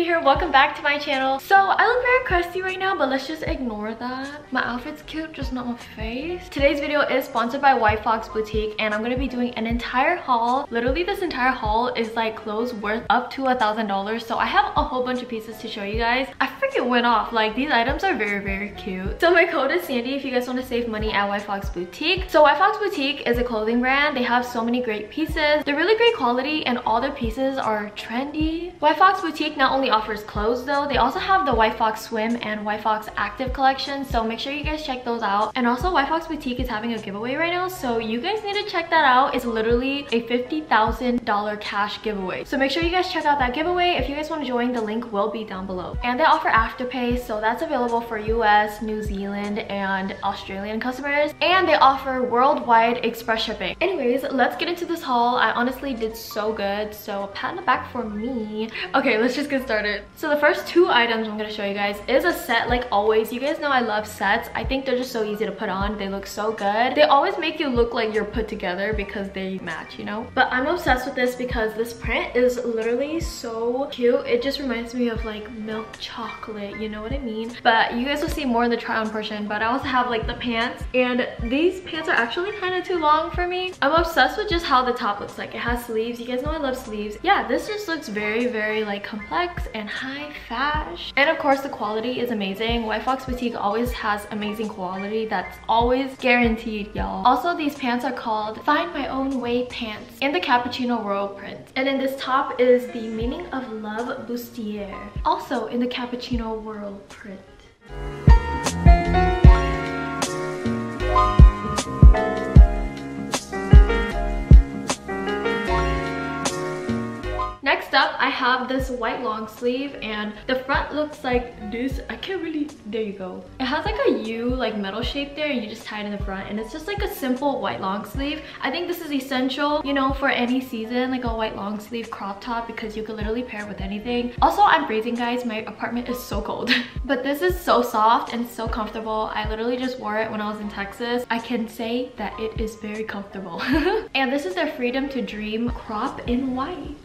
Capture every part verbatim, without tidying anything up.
Andy here, welcome back to my channel. So I look very crusty right now, but let's just ignore that. My outfit's cute, just not my face. Today's video is sponsored by White Fox Boutique, and I'm gonna be doing an entire haul. Literally this entire haul is like clothes worth up to a thousand dollars, so I have a whole bunch of pieces to show you guys. I freaking went off, like these items are very very cute. So my code is Sandy if you guys want to save money at White Fox Boutique. So White Fox Boutique is a clothing brand. They have so many great pieces, they're really great quality, and all their pieces are trendy. White Fox Boutique not only offers clothes though, they also have the White Fox Swim and White Fox Active collection, so make sure you guys check those out. And also White Fox Boutique is having a giveaway right now, so you guys need to check that out. It's literally a fifty thousand dollar cash giveaway, so make sure you guys check out that giveaway. If you guys want to join, the link will be down below. And they offer Afterpay, so that's available for U S, New Zealand, and Australian customers, and they offer worldwide express shipping. Anyways, let's get into this haul. I honestly did so good, so a pat on the back for me. Okay, let's just get started. So the first two items I'm gonna show you guys is a set. Like always, you guys know I love sets. I think they're just so easy to put on, they look so good. They always make you look like you're put together because they match, you know. But I'm obsessed with this because this print is literally so cute. It just reminds me of like milk chocolate, you know what I mean? But you guys will see more in the try on portion. But I also have like the pants, and these pants are actually kind of too long for me. I'm obsessed with just how the top looks like. It has sleeves, you guys know I love sleeves. Yeah, this just looks very very like complex and high fashion, and of course the quality is amazing. White Fox Boutique always has amazing quality, that's always guaranteed, y'all. Also these pants are called Find My Own Way Pants in the Cappuccino Royal print, and then this top is the Meaning of Love Bustier, also in the Cappuccino Royal print. Next up, I have this white long sleeve, and the front looks like this. I can't really, there you go. It has like a U, like metal shape there, and you just tie it in the front, and it's just like a simple white long sleeve. I think this is essential, you know, for any season, like a white long sleeve crop top, because you could literally pair it with anything. Also, I'm freezing, guys. My apartment is so cold. But this is so soft and so comfortable. I literally just wore it when I was in Texas. I can say that it is very comfortable. And this is their Freedom To Dream crop in white.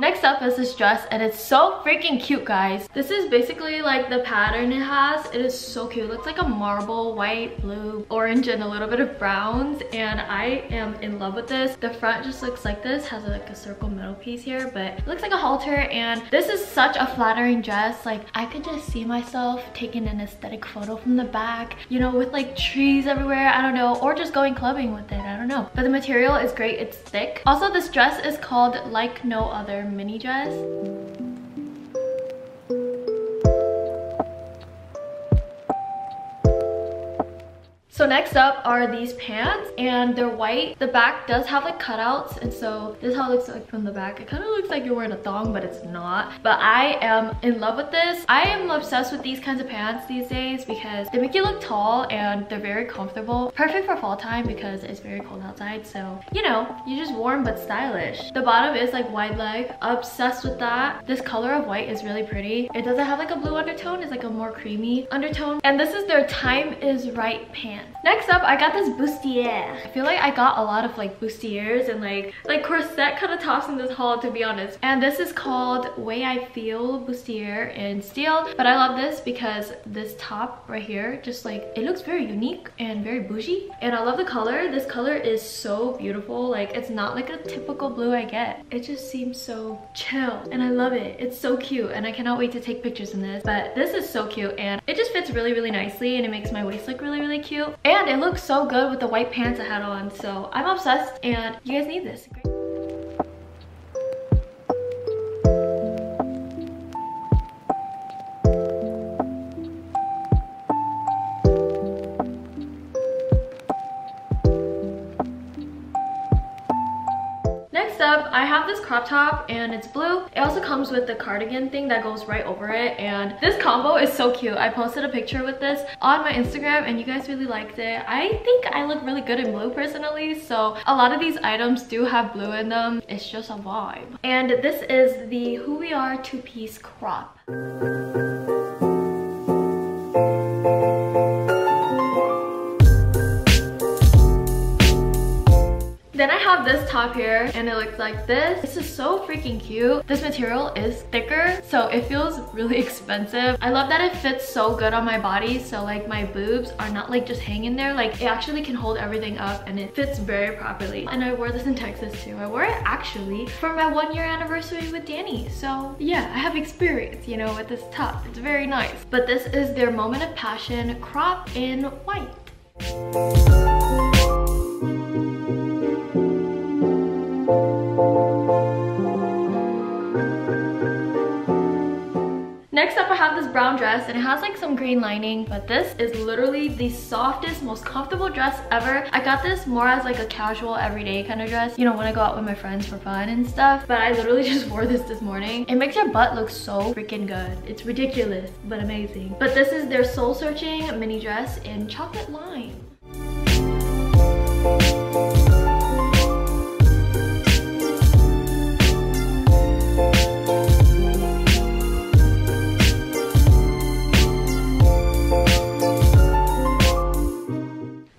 Next up is this dress, and it's so freaking cute, guys. This is basically like the pattern it has. It is so cute. It looks like a marble, white, blue, orange, and a little bit of browns, and I am in love with this. The front just looks like this, has like a circle middle piece here, but it looks like a halter, and this is such a flattering dress. Like I could just see myself taking an aesthetic photo from the back, you know, with like trees everywhere, I don't know, or just going clubbing with it, I don't know. But the material is great, it's thick. Also, this dress is called Like No Other, mini dress. So next up are these pants, and they're white. The back does have like cutouts, and so this is how it looks like from the back. It kind of looks like you're wearing a thong, but it's not. But I am in love with this. I am obsessed with these kinds of pants these days because they make you look tall, and they're very comfortable. Perfect for fall time because it's very cold outside, so you know, you're just warm but stylish. The bottom is like wide leg. Obsessed with that. This color of white is really pretty. It doesn't have like a blue undertone. It's like a more creamy undertone. And this is their Time Is Right pants. Next up, I got this bustier. I feel like I got a lot of like bustiers and like like corset kind of tops in this haul, to be honest. And this is called Way I Feel Bustier in steel. But I love this because this top right here, just like it looks very unique and very bougie. And I love the color. This color is so beautiful. Like it's not like a typical blue I get. It just seems so chill, and I love it. It's so cute, and I cannot wait to take pictures in this. But this is so cute, and it just fits really really nicely, and it makes my waist look really really cute. And it looks so good with the white pants I had on, so I'm obsessed, and you guys need this. Great. Up, I have this crop top, and it's blue. It also comes with the cardigan thing that goes right over it, and this combo is so cute. I posted a picture with this on my Instagram, and you guys really liked it. I think I look really good in blue personally, so a lot of these items do have blue in them. It's just a vibe. And this is the Who We Are two-piece crop. Then I have this top here and it looks like this. This is so freaking cute. This material is thicker, so it feels really expensive. I love that it fits so good on my body, so like my boobs are not like just hanging there. Like it actually can hold everything up and it fits very properly. And I wore this in Texas too. I wore it actually for my one year anniversary with Danny. So yeah, I have experience, you know, with this top. It's very nice. But this is their Moment of Passion crop in white. Next up, I have this brown dress and it has like some green lining, but this is literally the softest, most comfortable dress ever. I got this more as like a casual everyday kind of dress, you know, when I go out with my friends for fun and stuff, but I literally just wore this this morning. It makes your butt look so freaking good. It's ridiculous, but amazing. But this is their Soul Searching mini dress in chocolate lime.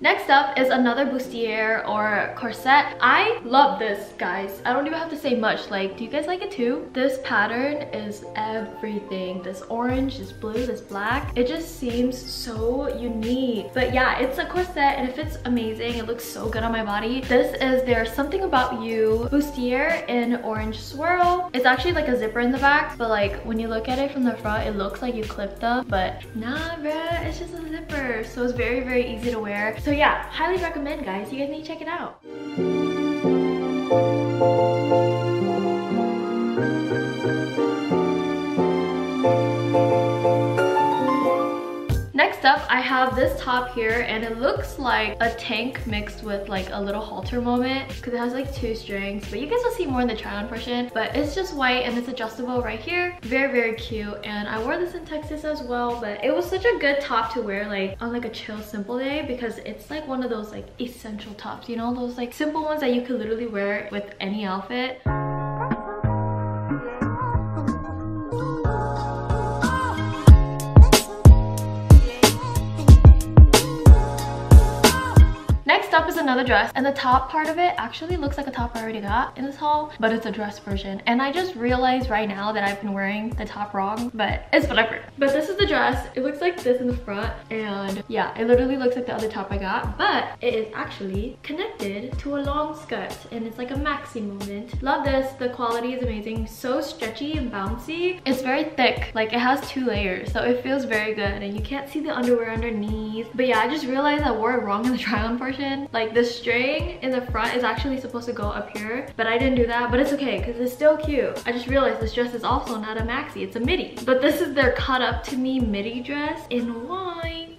Next up is another bustier or corset. I love this, guys. I don't even have to say much. Like, do you guys like it too? This pattern is everything. This orange, this blue, this black. It just seems so unique. But yeah, it's a corset and it fits amazing. It looks so good on my body. This is their Something About You bustier in orange swirl. It's actually like a zipper in the back, but like when you look at it from the front, it looks like you clipped them. But nah, bruh, it's just a zipper. So it's very, very easy to wear. So So yeah, highly recommend, guys. You guys need to check it out. Next up, I have this top here and it looks like a tank mixed with like a little halter moment because it has like two strings, but you guys will see more in the try on portion. But it's just white and it's adjustable right here. Very, very cute. And I wore this in Texas as well, but it was such a good top to wear like on like a chill simple day because it's like one of those like essential tops, you know, those like simple ones that you could literally wear with any outfit. Up is another dress and the top part of it actually looks like a top I already got in this haul, but it's a dress version. And I just realized right now that I've been wearing the top wrong, but it's whatever. But this is the dress. It looks like this in the front, and yeah, it literally looks like the other top I got, but it is actually connected to a long skirt and it's like a maxi moment. Love this. The quality is amazing. So stretchy and bouncy. It's very thick, like it has two layers, so it feels very good and you can't see the underwear underneath. But yeah, I just realized I wore it wrong in the try on portion. Like the string in the front is actually supposed to go up here, but I didn't do that, but it's okay because it's still cute. I just realized this dress is also not a maxi, it's a midi. But this is their Caught Up To Me midi dress in white.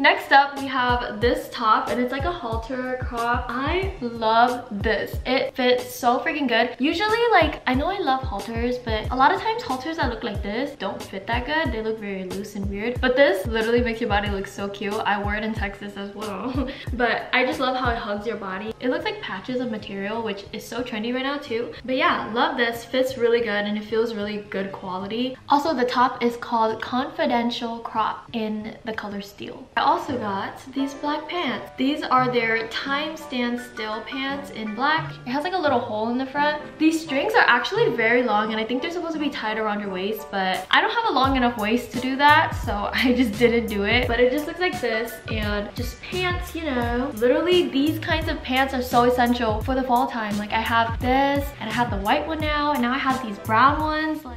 Next up, we have this top and it's like a halter crop. I love this. It fits so freaking good. Usually, like, I know I love halters, but a lot of times halters that look like this don't fit that good. They look very loose and weird, but this literally makes your body look so cute. I wore it in Texas as well, but I just love how it hugs your body. It looks like patches of material, which is so trendy right now too. But yeah, love this. Fits really good and it feels really good quality. Also, the top is called Confidential Crop in the color steel. I also got these black pants. These are their Time Stand Still pants in black. It has like a little hole in the front. These strings are actually very long and I think they're supposed to be tied around your waist, but I don't have a long enough waist to do that, so I just didn't do it. But it just looks like this and just pants, you know. Literally, these kinds of pants are so essential for the fall time. Like I have this and I have the white one now, and now I have these brown ones. Like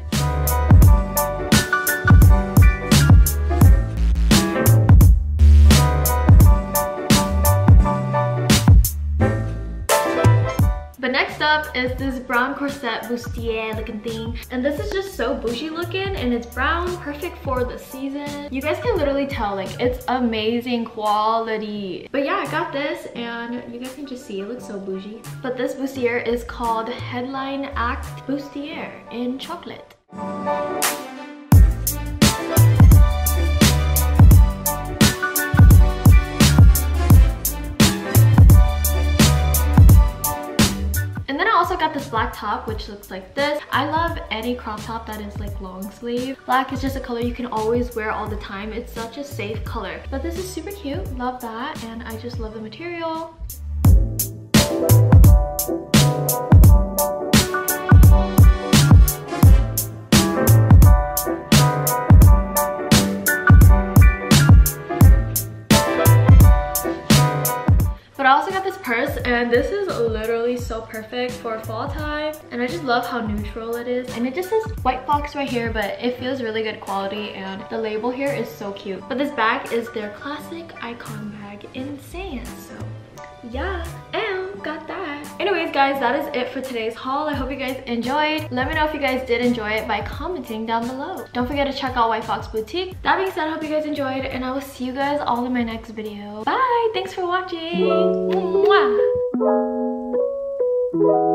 up is this brown corset bustier looking thing, and this is just so bougie looking, and it's brown, perfect for the season. You guys can literally tell, like, it's amazing quality. But yeah, I got this and you guys can just see it looks so bougie. But this bustier is called Headline Act Bustier in chocolate. crop top, which looks like this. I love any crop top that is like long sleeve. Black is just a color you can always wear all the time. It's such a safe color. But this is super cute. Love that. And I just love the material. But I also got this purse, and this is literally so perfect for fall time. And I just love how neutral it is. And it just says White Fox right here, but it feels really good quality, and the label here is so cute. But this bag is their classic icon bag in sand, so yeah. And got that. Anyways guys, that is it for today's haul. I hope you guys enjoyed. Let me know if you guys did enjoy it by commenting down below. Don't forget to check out White Fox Boutique. That being said, I hope you guys enjoyed, and I will see you guys all in my next video. Bye! Thanks for watching! Mwah.